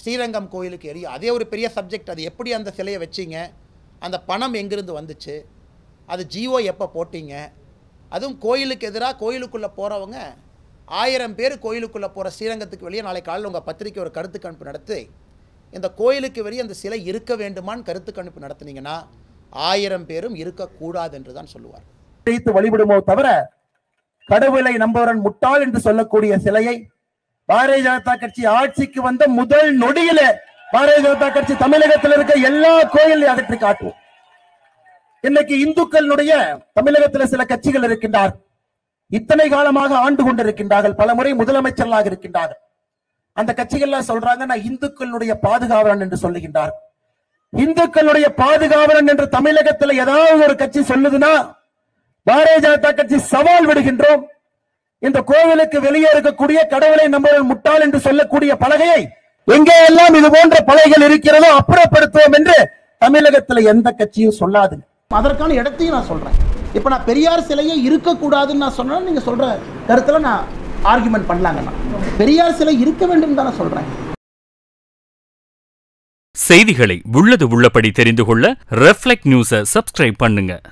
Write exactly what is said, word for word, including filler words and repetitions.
ஸ்ரீரங்கம் கோயிலுக்கு எரிய அதே ஒரு பெரிய சப்ஜெக்ட். அது எப்படி அந்த சிலையை வச்சிங்க, அந்த பணம் எங்கிருந்து வந்துச்சு, அது ஜிஓ எப்போ போட்டிங்க, அதுவும் கோயிலுக்கு எதிராக கோயிலுக்குள்ளே போகிறவங்க ஆயிரம் பேர் கோயிலுக்குள்ளே போகிற ஸ்ரீரங்கத்துக்கு வெளியே நாளை காலையில் உங்கள் பத்திரிக்கை ஒரு கருத்து கணிப்பு நடத்தி இந்த கோயிலுக்கு வெளியே அந்த சிலை இருக்க வேண்டுமான்னு கருத்து கணிப்பு நடத்தினீங்கன்னா ஆயிரம் பேரும் இருக்கக்கூடாது என்று தான் சொல்லுவார். வழிபடுமோ தவிர கடவுளை நம்பவரன் முட்டாள் என்று சொல்லக்கூடிய சிலையை பாரதிய ஜனதா கட்சி ஆட்சிக்கு வந்த முதல் நொடியில பாரதிய ஜனதா கட்சி தமிழகத்தில் இருக்க எல்லா கோயிலையும் அதற்கு காட்டுவோம். இன்னைக்கு இந்துக்களுடைய தமிழகத்தில் சில கட்சிகள் இருக்கின்றார், இத்தனை காலமாக ஆண்டு கொண்டிருக்கின்றார்கள், பல முறை முதலமைச்சர்களாக இருக்கின்றார்கள். அந்த கட்சிகள்லாம் சொல்றாங்க நான் இந்துக்களுடைய பாதுகாவலன் என்று சொல்லுகின்றார். இந்துக்களுடைய பாதுகாவலன் என்று தமிழகத்தில் ஏதாவது ஒரு கட்சி சொல்லுதுன்னா பாரதிய ஜனதா கட்சி சவால் விடுகின்றோம். இந்த கோவிலுக்கு வெளியே இருக்கக்கூடிய கடவுளை நம்பவர்கள் முட்டாள் என்று சொல்லக்கூடிய பலகையை எங்கே எல்லாம் இது போன்ற பலகைகள் இருக்கிறதோ அப்புறப்படுத்துவோம் என்று தமிழகத்தில் எந்த கட்சியும் சொல்லாது. அதற்கான இடத்தையும் நான் சொல்றேன். இப்ப நான் பெரியார் சிலையை இருக்கக்கூடாதுன்னு நான் சொன்னா நீங்க சொல்ற கருத்துல நான் ஆர்குமெண்ட் பண்ணலாங்க. பெரியார் சிலை இருக்க வேண்டும் தானே சொல்றேன். செய்திகளை உள்ளது உள்ளபடி தெரிந்து கொள்ள ரெஃப்ளெக்ட் நியூஸை சப்ஸ்கிரைப் பண்ணுங்க.